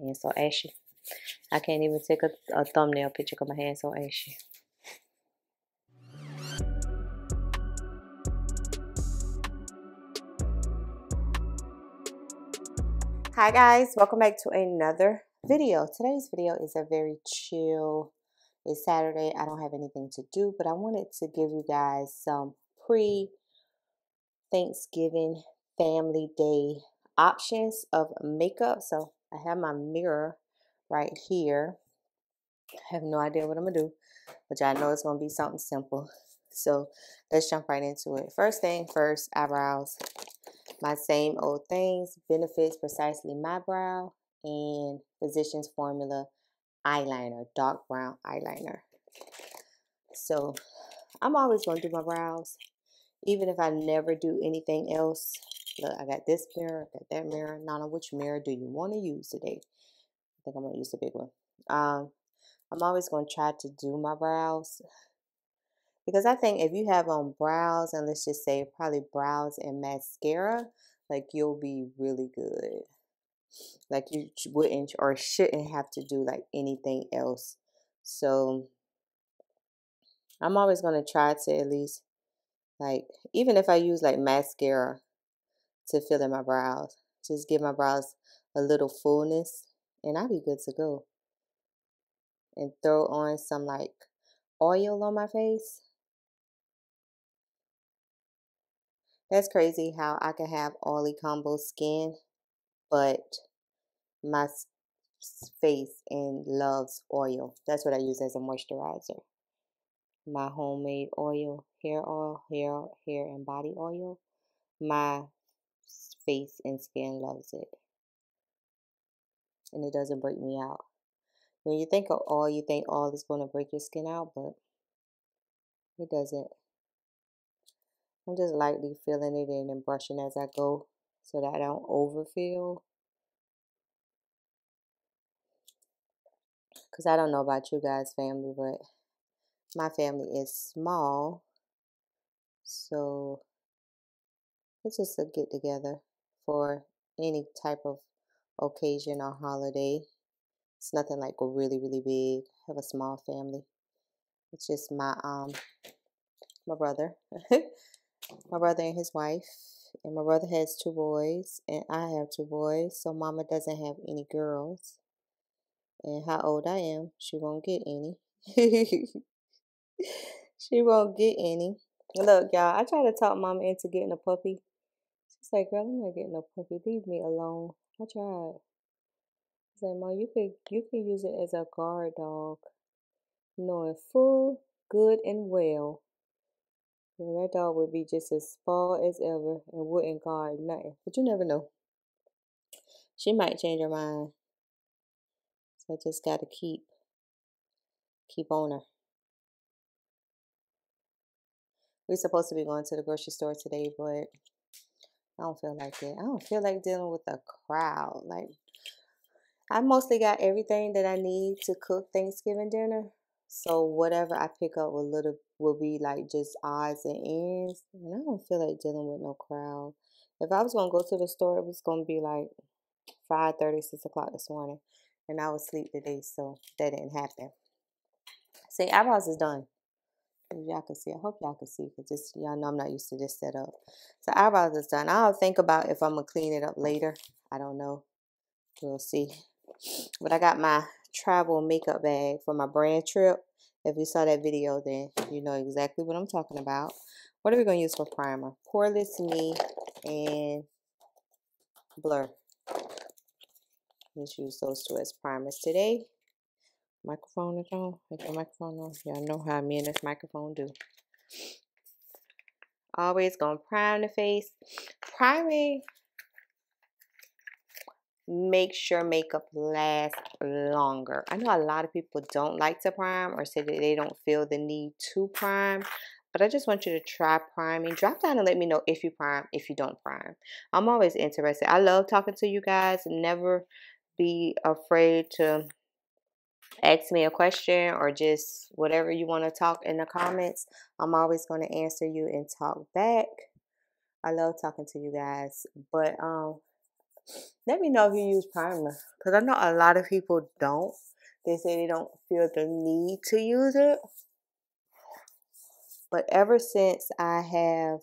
hands so ashy. I can't even take a thumbnail picture because my hands so ashy. Hi guys, welcome back to another video. Today's video is a very chill, it's Saturday, I don't have anything to do, but I wanted to give you guys some pre-Thanksgiving family day options of makeup. So I have my mirror right here. I have no idea what I'm gonna do, but y'all know it's gonna be something simple. So let's jump right into it. First thing first, eyebrows. My same old things, Benefits Precisely My Brow and Physicians Formula eyeliner, dark brown eyeliner. So I'm always going to do my brows, even if I never do anything else. Look, I got this mirror, I got that mirror. Nana, which mirror do you want to use today? I think I'm going to use the big one. I'm always going to try to do my brows, because I think if you have on brows, and let's just say probably brows and mascara, like you'll be really good. Like you wouldn't or shouldn't have to do like anything else. So I'm always going to try to at least like, even if I use like mascara to fill in my brows, just give my brows a little fullness and I'll be good to go. And throw on some like oil on my face. That's crazy how I can have oily combo skin, but my face and loves oil. That's what I use as a moisturizer. My homemade oil, hair and body oil. My face and skin loves it. And it doesn't break me out. When you think of oil, you think oil is going to break your skin out, but it doesn't. I'm just lightly filling it in and brushing as I go so that I don't overfill. Because I don't know about you guys' family, but my family is small. So it's just a get together for any type of occasion or holiday. It's nothing like really, really big. I have a small family. It's just my my brother. My brother and his wife, and my brother has two boys and I have two boys, so mama doesn't have any girls, and how old I am, she won't get any. She won't get any. Look y'all, I try to talk mama into getting a puppy. She's like, girl, I'm not getting no puppy, leave me alone. I tried. She's like, mom, you can use it as a guard dog, knowing full good and well, and that dog would be just as small as ever and wouldn't guard nothing. But you never know. She might change her mind. So I just gotta keep on her. We're supposed to be going to the grocery store today, but I don't feel like it. I don't feel like dealing with a crowd. Like, I mostly got everything that I need to cook Thanksgiving dinner. So whatever I pick up will be like just odds and ends. And I don't feel like dealing with no crowd. If I was going to go to the store, it was going to be like 5:30, 6 o'clock this morning. And I was asleep today, so that didn't happen. See, eyebrows is done. Y'all can see. I hope y'all can see, because y'all know I'm not used to this setup. So eyebrows is done. I'll think about if I'm going to clean it up later. I don't know. We'll see. But I got my travel makeup bag for my brand trip. If you saw that video, then you know exactly what I'm talking about. What are we going to use for primer? Poreless Me and Blur. Let's use those two as primers today. Microphone is on. Put the microphone on. Y'all know how me and this microphone do. Always going to prime the face. Priming makes your makeup last longer. I know a lot of people don't like to prime or say that they don't feel the need to prime, but I just want you to try priming. Drop down and let me know if you prime, if you don't prime. I'm always interested. I love talking to you guys. Never be afraid to ask me a question or just whatever you want to talk in the comments. I'm always going to answer you and talk back. I love talking to you guys, but Let me know if you use primer, because I know a lot of people don't. They say they don't feel the need to use it. But ever since I have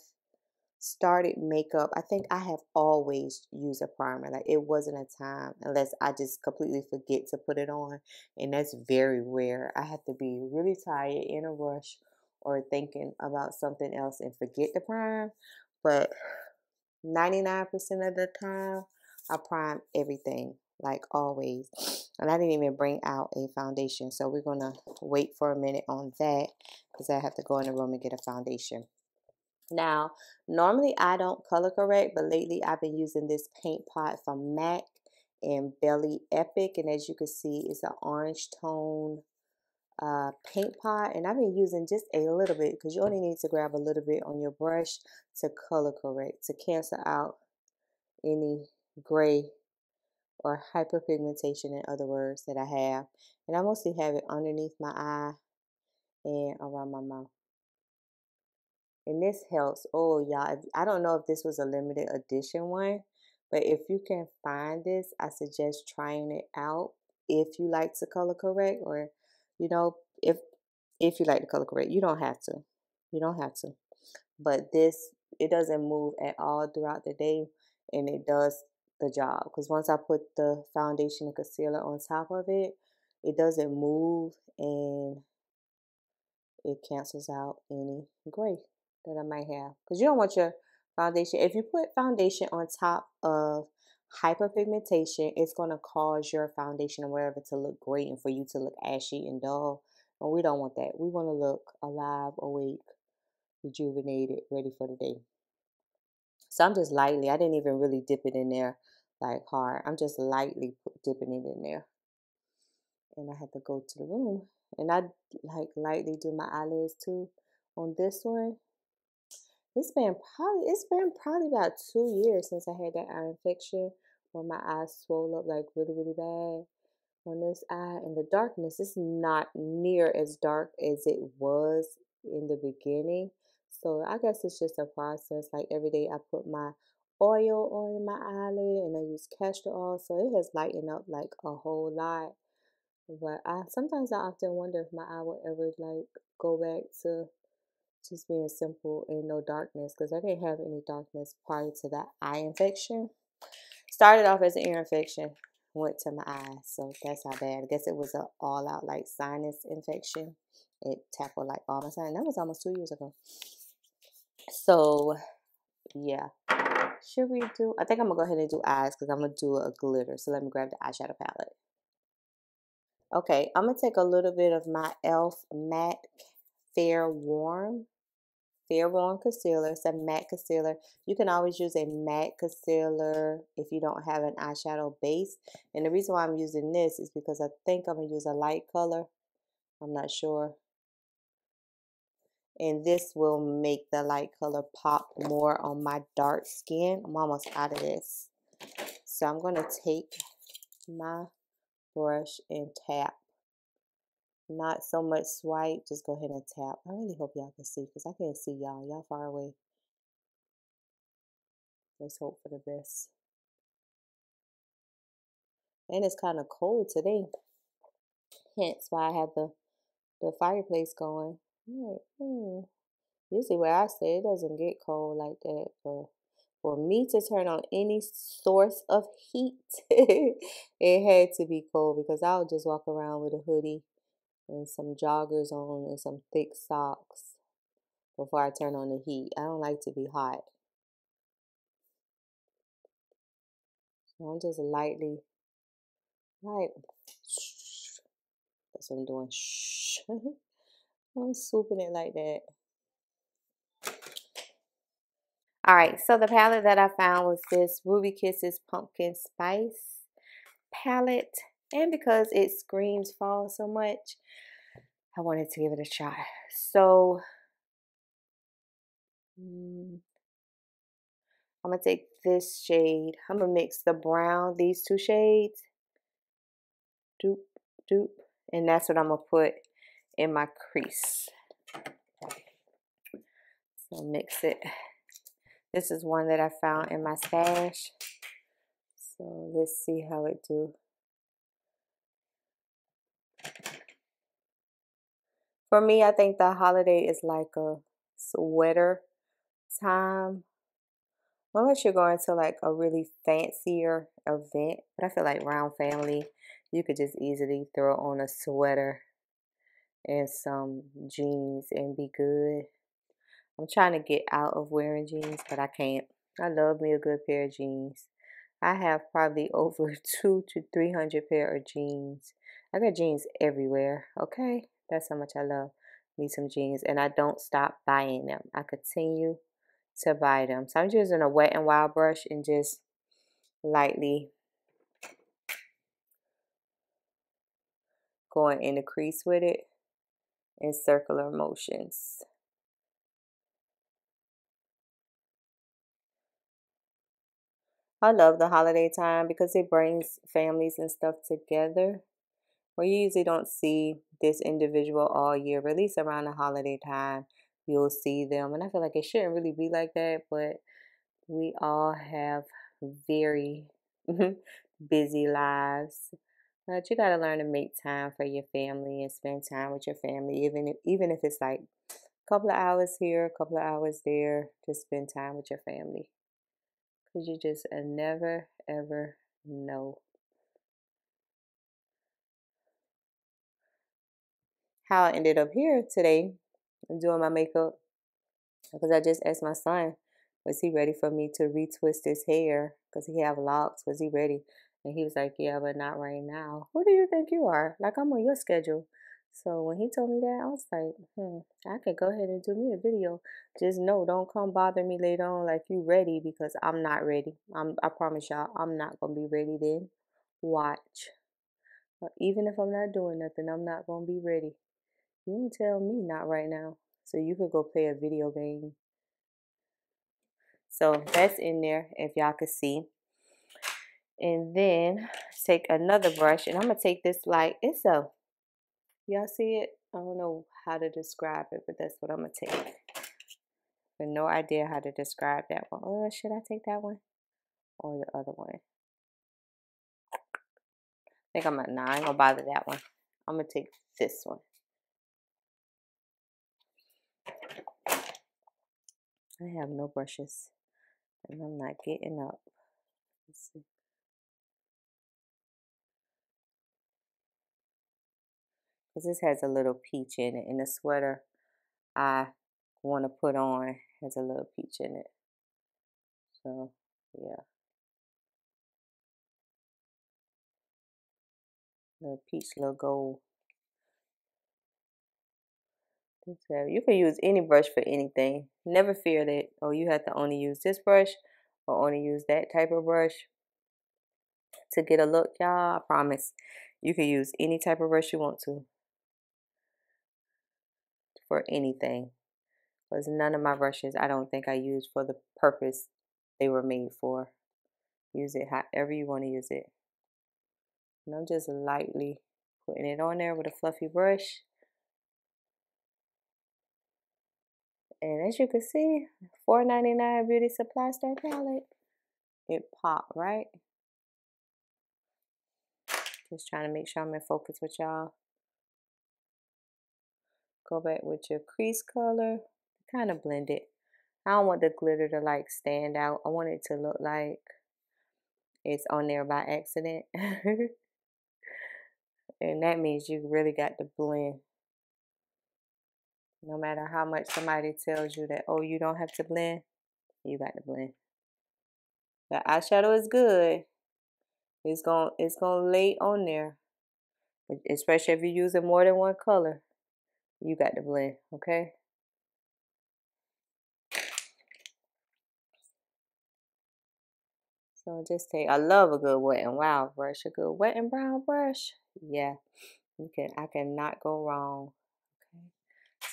started makeup, I think I have always used a primer. Like, it wasn't a time, unless I just completely forget to put it on, and that's very rare. I have to be really tired, in a rush, or thinking about something else and forget the prime. But 99% of the time, I prime everything, like always. And I didn't even bring out a foundation, so we're gonna wait for a minute on that, because I have to go in the room and get a foundation. Now, normally I don't color correct, but lately I've been using this paint pot from MAC and Belly Epic, and as you can see, it's an orange tone paint pot, and I've been using just a little bit, because you only need to grab a little bit on your brush to color correct, to cancel out any gray or hyperpigmentation, in other words, that I have. And I mostly have it underneath my eye and around my mouth. And this helps. Oh, y'all, I don't know if this was a limited edition one, but if you can find this, I suggest trying it out if you like to color correct, or, you know, if you like to color correct. You don't have to. You don't have to. But this, it doesn't move at all throughout the day, and it does the job. Because once I put the foundation and concealer on top of it, it doesn't move, and it cancels out any gray that I might have. Because you don't want your foundation, if you put foundation on top of hyperpigmentation, it's going to cause your foundation or whatever to look gray and for you to look ashy and dull. And we don't want that. We want to look alive, awake, rejuvenated, ready for the day. So I'm just lightly, I didn't even really dip it in there like hard. I'm just lightly dipping it in there. And I had to go to the room. And I like lightly do my eyelids too on this one. It's been probably about 2 years since I had that eye infection, when my eyes swole up like really, really bad on this eye. And the darkness is not near as dark as it was in the beginning. So I guess it's just a process. Like every day I put my oil on my eyelid, and I use castor oil. So it has lightened up like a whole lot. But I often wonder if my eye will ever like go back to just being simple and no darkness, because I didn't have any darkness prior to that eye infection. Started off as an ear infection, went to my eye, so that's how bad. I guess it was an all-out like sinus infection. It tackled like all my sinus. That was almost 2 years ago. So yeah, should we do? I think I'm gonna go ahead and do eyes, because I'm gonna do a glitter. So let me grab the eyeshadow palette. Okay, I'm gonna take a little bit of my Elf Matte Fair Warm concealer. It's a matte concealer. You can always use a matte concealer if you don't have an eyeshadow base. And the reason why I'm using this is because I think I'm going to use a light color. I'm not sure. And this will make the light color pop more on my dark skin. I'm almost out of this. So I'm going to take my brush and tap. Not so much swipe, just go ahead and tap. I really hope y'all can see, because I can't see y'all. Y'all far away. Let's hope for the best. And it's kind of cold today, hence why I have the fireplace going. Usually where I stay, it doesn't get cold like that. But for me to turn on any source of heat, it had to be cold, because I would just walk around with a hoodie and some joggers on and some thick socks before I turn on the heat. I don't like to be hot. So I'm just lightly, like, that's what I'm doing. I'm swooping it like that. All right, so the palette that I found was this Ruby Kisses Pumpkin Spice palette. And because it screams fall so much, I wanted to give it a try. So I'm going to take this shade. I'm going to mix the brown, these two shades. Doop, doop. And that's what I'm going to put in my crease. So mix it. This is one that I found in my stash. So let's see how it do. For me, I think the holiday is like a sweater time. Unless you're going to like a really fancier event. But I feel like round family, you could just easily throw on a sweater and some jeans and be good. I'm trying to get out of wearing jeans, but I can't. I love me a good pair of jeans. I have probably over 200 to 300 pair of jeans. I got jeans everywhere, okay? That's how much I love me some jeans. And I don't stop buying them. I continue to buy them. So I'm using a Wet and Wild brush and just lightly going in the crease with it in circular motions. I love the holiday time because it brings families and stuff together where you usually don't see this individual all year, but at least around the holiday time you'll see them. And I feel like it shouldn't really be like that, but we all have very busy lives. But you gotta learn to make time for your family and spend time with your family, even if it's like a couple of hours here, a couple of hours there, just spend time with your family. Because you just never ever know. How I ended up here today doing my makeup, because I just asked my son, was he ready for me to retwist his hair? Because he have locks, was he ready? And he was like, yeah, but not right now. Who do you think you are? Like, I'm on your schedule. So when he told me that, I was like, I could go ahead and do me a video. Just know, don't come bother me later on like you ready, because I'm not ready. I promise y'all, I'm not going to be ready then. Watch. But even if I'm not doing nothing, I'm not going to be ready. You can tell me not right now. So you could go play a video game. So that's in there, if y'all could see. And then take another brush, and I'm going to take this light. It's a, y'all see it? I don't know how to describe it, but that's what I'm going to take. But no idea how to describe that one. Oh, should I take that one? Or the other one? I think I'm at 9. I ain't going to bother that one. I'm going to take this one. I have no brushes, and I'm not getting up. Let's see. Because this has a little peach in it, and the sweater I want to put on has a little peach in it. So, yeah. Little peach, little gold. You can use any brush for anything. Never fear that, oh, you have to only use this brush or only use that type of brush to get a look, y'all. I promise. You can use any type of brush you want to for anything. Because none of my brushes, I don't think I use for the purpose they were made for. Use it however you want to use it. And I'm just lightly putting it on there with a fluffy brush. And as you can see, $4.99 Beauty Supply Store palette. It popped, right? Just trying to make sure I'm in focus with y'all. Go back with your crease color. Kind of blend it. I don't want the glitter to like stand out. I want it to look like it's on there by accident. And that means you really got to blend. No matter how much somebody tells you that, oh, you don't have to blend, you got to blend. The eyeshadow is good. It's gonna lay on there. Especially if you're using more than one color, you got to blend, okay? So just take, I love a good Wet and Wild brush, a good wet and brown brush. Yeah, I cannot go wrong.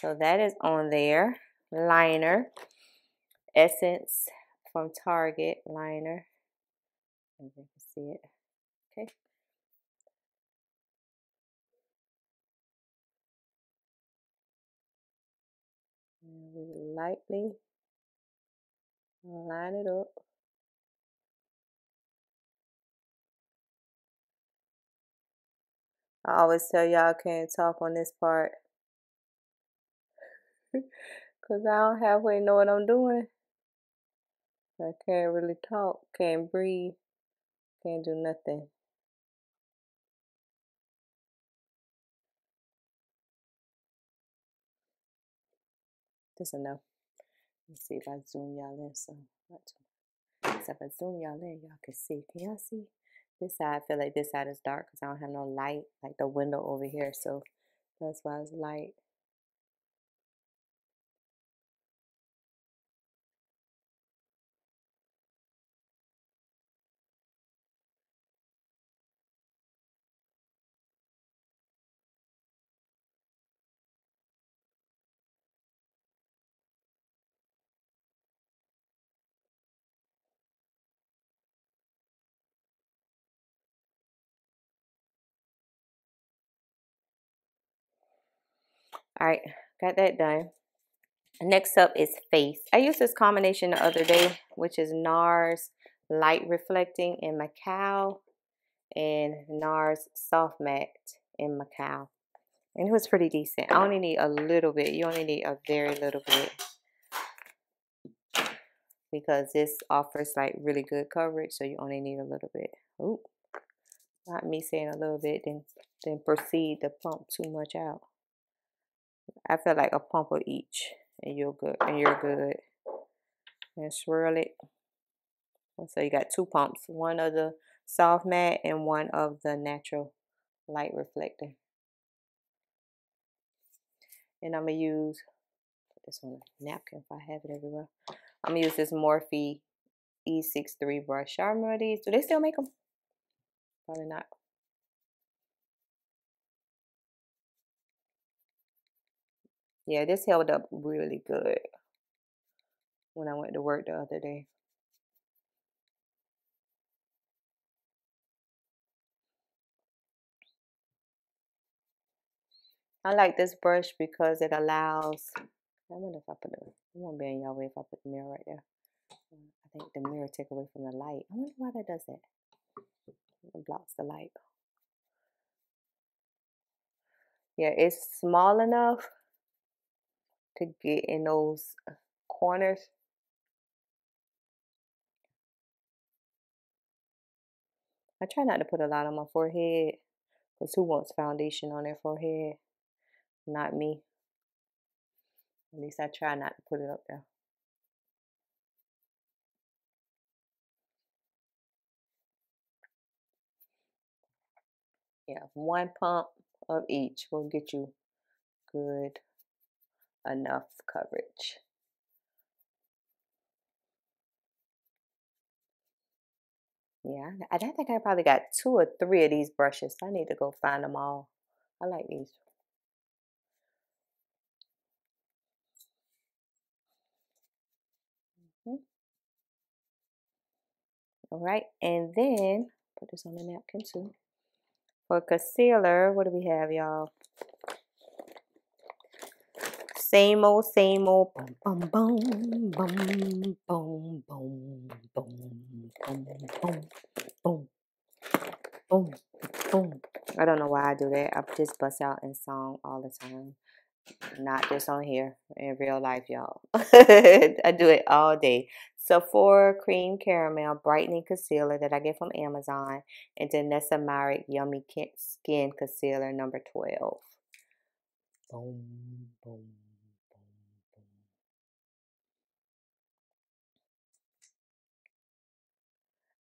So that is on there. Liner. Essence from Target liner. I think you can see it. Okay. And we lightly line it up. I always tell y'all I can't talk on this part because I don't halfway know what I'm doing. I can't really talk, can't breathe, can't do nothing. Just enough. Let's see if I zoom y'all in some. So if I zoom y'all in, y'all can see. Can y'all see? This side, I feel like this side is dark because I don't have no light, like the window over here. So that's why it's light. All right, got that done. Next up is face. I used this combination the other day, which is NARS Light Reflecting in Macau and NARS Soft Matte in Macau. And it was pretty decent. I only need a little bit. You only need a very little bit because this offers like really good coverage, so you only need a little bit. Ooh, not me saying a little bit, then proceed to pump too much out. I feel like a pump of each, and you're good. And swirl it. So you got two pumps: one of the soft matte and one of the natural light reflector. And I'm gonna use this one napkin if I have it everywhere. I'm gonna use this Morphe E63 brush. Y'all remember these? Do they still make them? Probably not. Yeah, this held up really good when I went to work the other day. I like this brush because it allows, I wonder if I put it won't be in y'all way if I put the mirror right there. I think the mirror take away from the light. I wonder why that does that. It blocks the light. Yeah, it's small enough to get in those corners. I try not to put a lot on my forehead because who wants foundation on their forehead? Not me. At least I try not to put it up there. Yeah, one pump of each will get you good enough coverage. Yeah, I don't think I probably got 2 or 3 of these brushes. I need to go find them all. I like these. All right, and then put this on the napkin too. For concealer, what do we have, y'all? Same old, boom, boom, boom, boom, boom, boom, boom, boom, boom, boom. I don't know why I do that. I just bust out in song all the time. Not just on here, in real life, y'all. I do it all day. Sephora Cream Caramel Brightening Concealer that I get from Amazon, and Danessa Myrick Yummy Skin Concealer number 12. Boom, boom.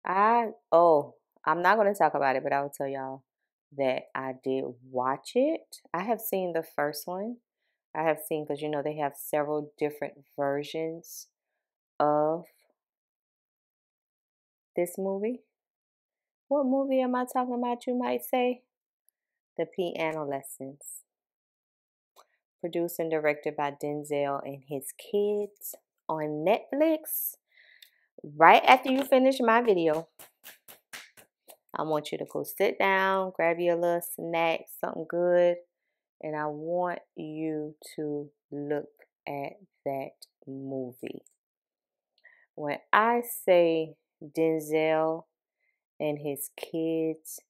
I'm not going to talk about it, but I will tell y'all that I did watch it. I have seen the first one. I have seen, because you know they have several different versions of this movie. What movie am I talking about, you might say? The Piano Lessons. Produced and directed by Denzel and his kids on Netflix. Right after you finish my video, I want you to go sit down, grab your little snack, something good, and I want you to look at that movie. When I say Denzel and his kids,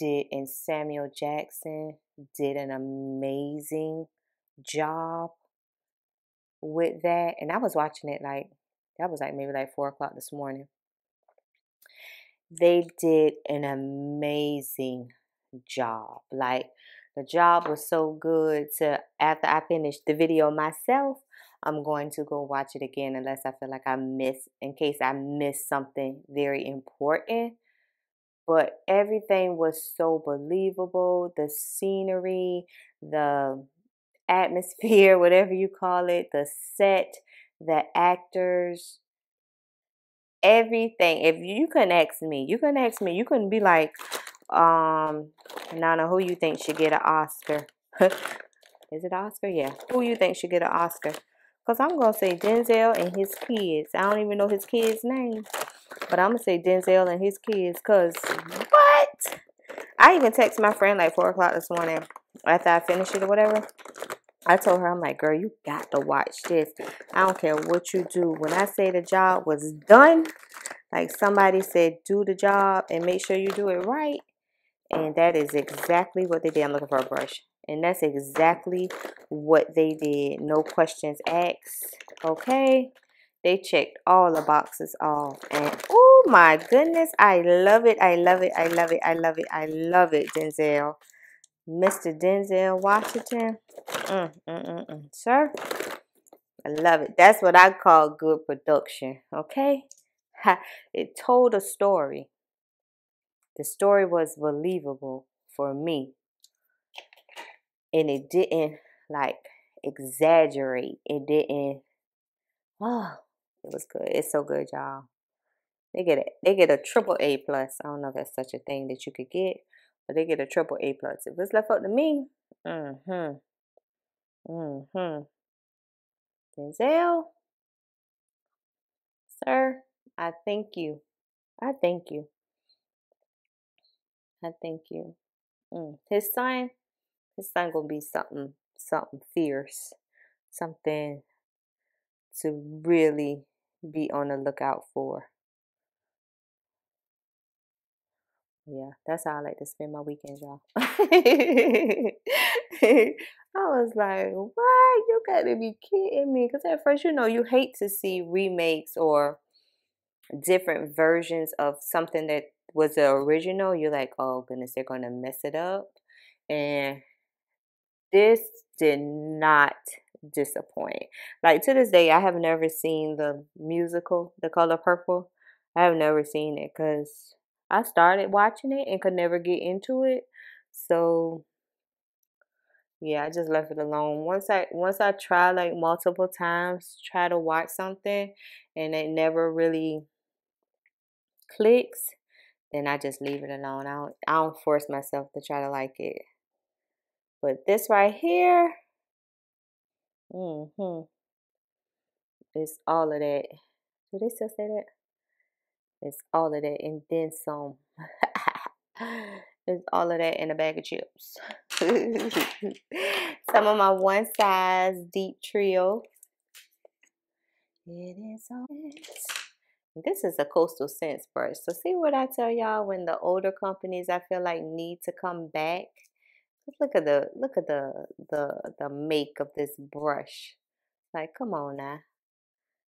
and Samuel Jackson did an amazing job with that. And I was watching it like, that was like maybe like 4 o'clock this morning. They did an amazing job. Like, the job was so good to, after I finished the video myself, I'm going to go watch it again unless I feel like I miss, in case I miss something very important. But everything was so believable. The scenery, the atmosphere, whatever you call it, the set, the actors, everything. If you couldn't ask me, you couldn't ask me. You couldn't be like, Nana, who you think should get an Oscar? Is it Oscar? Yeah. Who you think should get an Oscar? Because I'm going to say Denzel and his kids. I don't even know his kids' name. But I'm going to say Denzel and his kids. Because what? I even text my friend like 4 o'clock this morning after I finished it or whatever. I told her, I'm like, girl, you got to watch this. I don't care what you do. When I say the job was done, like somebody said, do the job and make sure you do it right. And that is exactly what they did. I'm looking for a brush. And that's exactly what they did. No questions asked. Okay. They checked all the boxes off. And oh my goodness. I love it. I love it. I love it. I love it. I love it, Denzel. Mr. Denzel Washington. Sir. I love it. That's what I call good production. Okay. It told a story. The story was believable for me. And it didn't, like, exaggerate. It didn't, oh, it was good. It's so good, y'all. They get a AAA+. I don't know if that's such a thing that you could get, but they get a AAA+. If it's left up to me, Denzel, sir, I thank you. I thank you. I thank you. His son gonna be something fierce, something to really be on the lookout for. Yeah, that's how I like to spend my weekends, y'all. I was like, what? You gotta be kidding me. Because at first, you know, you hate to see remakes or different versions of something that was the original. You're like, oh goodness, they're gonna mess it up. And this did not disappoint. Like, to this day, I have never seen the musical, The Color Purple. I have never seen it because I started watching it and could never get into it. So yeah, I just left it alone. Once I try, like, multiple times, try to watch something and it never really clicks, then I just leave it alone. I don't force myself to try to like it. But this right here, it's all of that. Do they still say that? It's all of that and then some. It's all of that in a bag of chips. Some of my one size deep trio. It is all it. This is a coastal scents brush. So see what I tell y'all when the older companies, I feel like, need to come back. Look at the make of this brush. Like, come on now.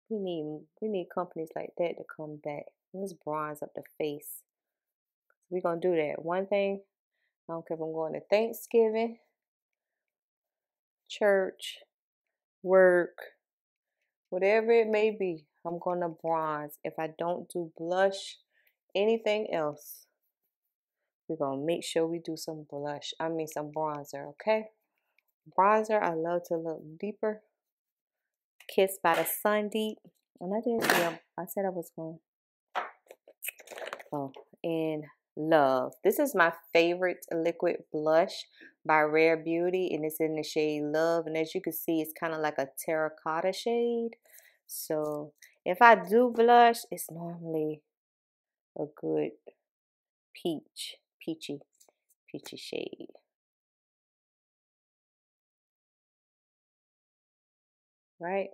We need companies like that to come back. Let's bronze up the face. We're gonna do that. One thing, I don't care if I'm going to Thanksgiving, church, work, whatever it may be. I'm going to bronze. If I don't do blush, anything else, we're going to make sure we do some blush. I mean some bronzer, okay? Bronzer, I love to look deeper. Kissed by the Sun Deep. And I didn't feel, I said I was going. Oh, and Love. This is my favorite liquid blush by Rare Beauty. And it's in the shade Love. And as you can see, it's kind of like a terracotta shade. So if I do blush, it's normally a good peachy shade. Right?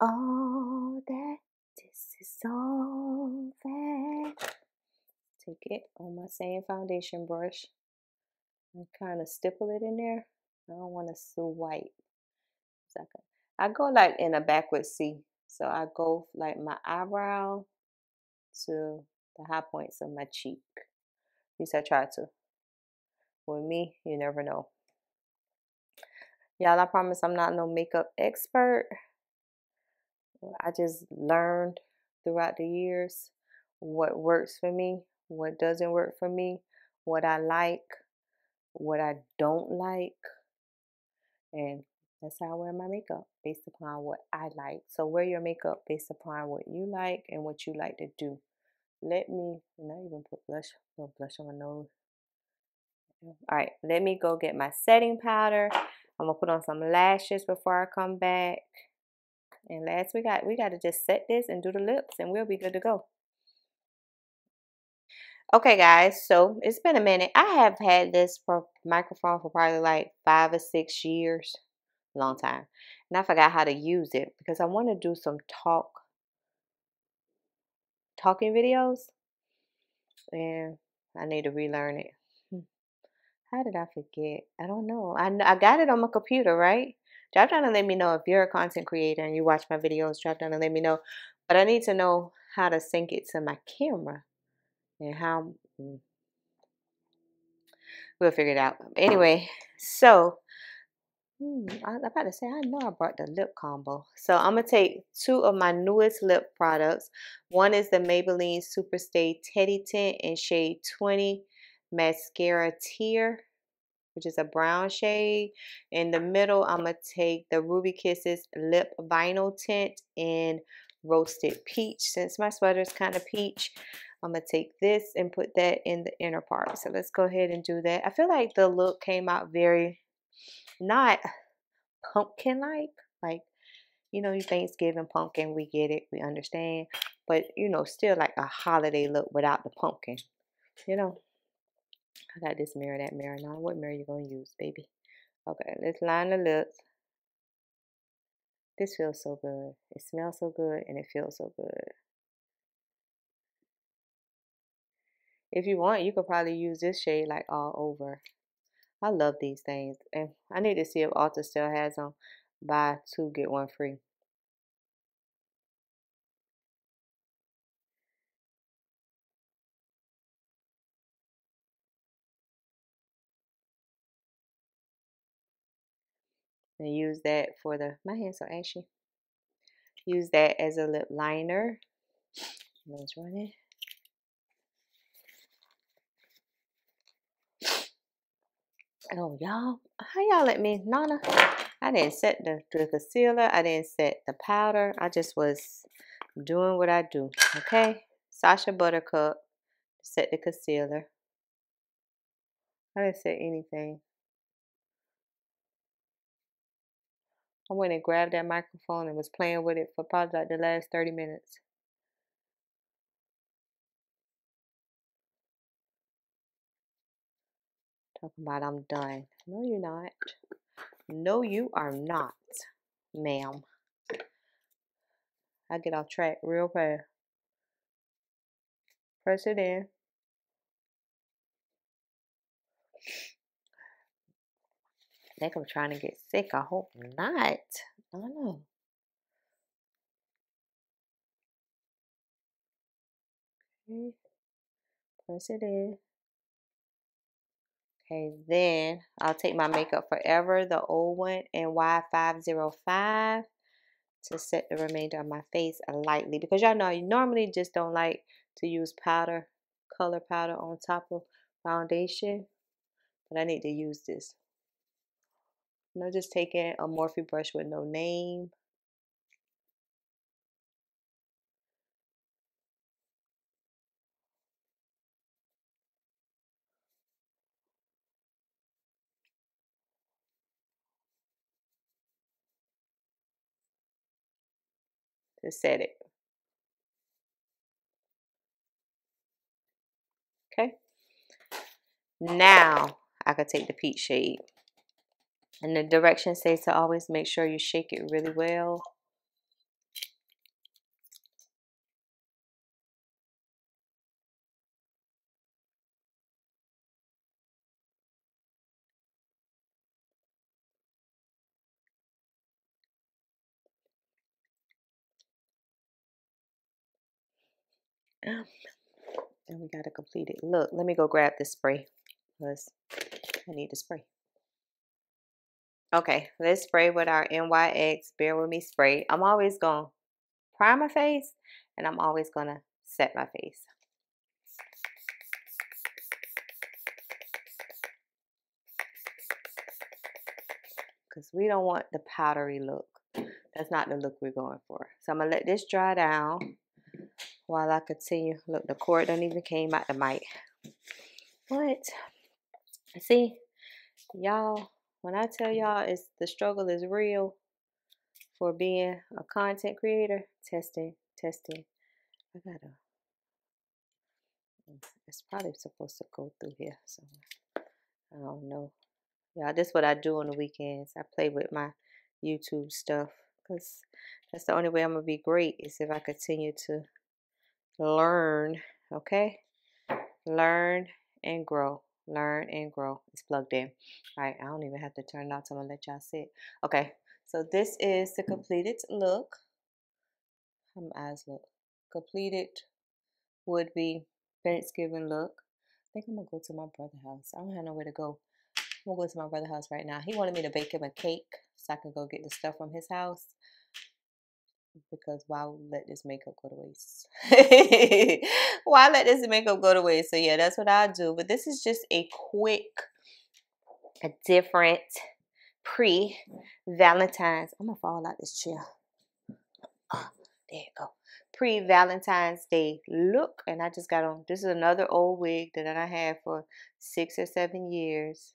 All that, this is all that. take it on my same foundation brush and kind of stipple it in there. I don't want to swipe. Second, I go like in a backward C. So I go like my eyebrow to the high points of my cheek. At least I try to. With me, you never know. Y'all, I promise I'm not no makeup expert. I just learned throughout the years what works for me, what doesn't work for me, what I like, what I don't like. And that's how I wear my makeup, based upon what I like. So wear your makeup based upon what you like and what you like to do. Let me, and I even put blush, no blush on my nose. All right, let me go get my setting powder. I'm gonna put on some lashes before I come back. And last, we got to just set this and do the lips and we'll be good to go. Okay guys, so it's been a minute. I have had this microphone for probably like 5 or 6 years, long time. And I forgot how to use it because I want to do some talking videos. And I need to relearn it. How did I forget? I don't know. I got it on my computer, right? Drop down and let me know if you're a content creator and you watch my videos. Drop down and let me know. But I need to know how to sync it to my camera and how. We'll figure it out. Anyway, so I was about to say, I know I brought the lip combo. So I'm going to take two of my newest lip products. One is the Maybelline Superstay Teddy Tint in shade 20. Mascara Tear, which is a brown shade. In the middle, I'm going to take the Ruby Kisses Lip Vinyl Tint in Roasted Peach. Since my sweater is kind of peach, I'm going to take this and put that in the inner part. So let's go ahead and do that. I feel like the look came out very not pumpkin-like. Like, you know, your Thanksgiving pumpkin, we get it, we understand. But, you know, still like a holiday look without the pumpkin, you know. I got this mirror, that mirror. Now, what mirror you going to use, baby? Okay, let's line the lips. This feels so good. It smells so good, and it feels so good. If you want, you could probably use this shade, like, all over. I love these things. And I need to see if Ulta still has them. Buy 2, get 1 free. And use that for the, my hands are ashy. Use that as a lip liner. Nose running. Oh, y'all. How y'all let me, Nana? I didn't set the concealer. I didn't set the powder. I just was doing what I do. Okay. Sasha Buttercup. Set the concealer. I didn't set anything. I went and grabbed that microphone and was playing with it for probably like the last 30 minutes. Talking about I'm done. No, you're not. No, you are not, ma'am. I get off track real fast. Press it in. I think I'm trying to get sick. I hope not. I don't know. Okay. Press it in. Okay, then I'll take my Makeup Forever, the old one, and Y505 to set the remainder of my face lightly. Because y'all know you normally just don't like to use powder, color powder on top of foundation. But I need to use this. And I'm just taking a Morphe brush with no name. To set it. Okay. Now I could take the peach shade. And the directions say to always make sure you shake it really well. And we got to complete it. Look, let me go grab this spray because I need the spray. Okay, let's spray with our NYX Bear With Me spray. I'm always going to prime my face, and I'm always going to set my face. Because we don't want the powdery look. That's not the look we're going for. So I'm going to let this dry down while I continue. Look, the cord don't even came out the mic. What? See, y'all. When I tell y'all the struggle is real for being a content creator, testing. I gotta, it's probably supposed to go through here, so I don't know. Y'all, this is what I do on the weekends. I play with my YouTube stuff because that's the only way I'm gonna be great is if I continue to learn, okay? Learn and grow. Learn and grow. It's plugged in. All right, I don't even have to turn it off, so I'm gonna let y'all see it. Okay, so this is the completed look. How my eyes look. Completed would be Thanksgiving look. I think I'm gonna go to my brother's house. I don't have nowhere to go. I'm gonna go to my brother's house right now. He wanted me to bake him a cake so I can go get the stuff from his house. Because why let this makeup go to waste? Why let this makeup go to waste? So yeah, that's what I'll do. But this is just a quick, a different pre-Valentine's. I'm gonna fall out this chair. Oh, there you go. Pre-Valentine's Day look. And I just got on, this is another old wig that I had for 6 or 7 years.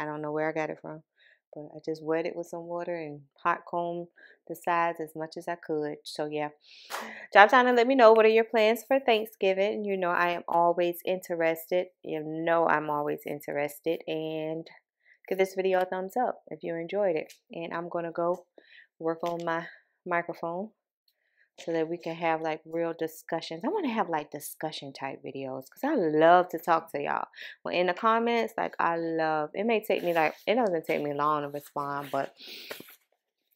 I don't know where I got it from. But I just wet it with some water and hot comb the sides as much as I could. So yeah, drop down and let me know what are your plans for Thanksgiving. You know I am always interested. You know I'm always interested. And give this video a thumbs up if you enjoyed it. And I'm going to go work on my microphone so that we can have like real discussions. I want to have like discussion type videos because I love to talk to y'all. Well, in the comments, like I love, it may take me like, it doesn't take me long to respond, but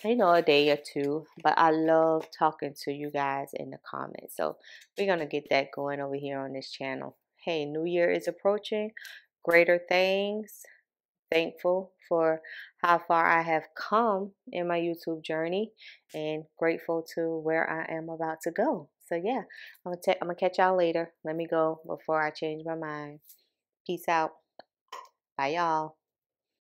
you know, a day or two, but I love talking to you guys in the comments. So we're going to get that going over here on this channel. Hey, New Year is approaching, greater things. Thankful for how far I have come in my YouTube journey and grateful to where I am about to go. So yeah, I'm gonna catch y'all later. Let me go before I change my mind. Peace out. Bye y'all.